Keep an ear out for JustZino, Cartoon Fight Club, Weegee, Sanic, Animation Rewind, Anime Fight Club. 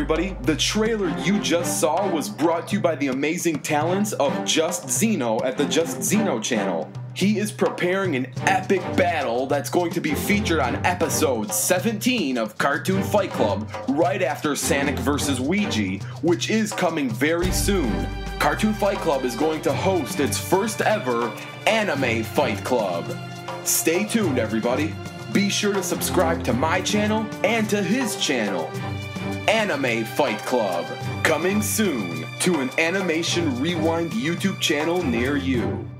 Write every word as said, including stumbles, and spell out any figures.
everybody. The trailer you just saw was brought to you by the amazing talents of JustZino at the JustZino channel. He is preparing an epic battle that's going to be featured on episode seventeen of Cartoon Fight Club right after Sanic versus Weegee, which is coming very soon. Cartoon Fight Club is going to host its first ever Anime Fight Club. Stay tuned, everybody. Be sure to subscribe to my channel and to his channel. Anime Fight Club, coming soon to an Animation Rewind YouTube channel near you.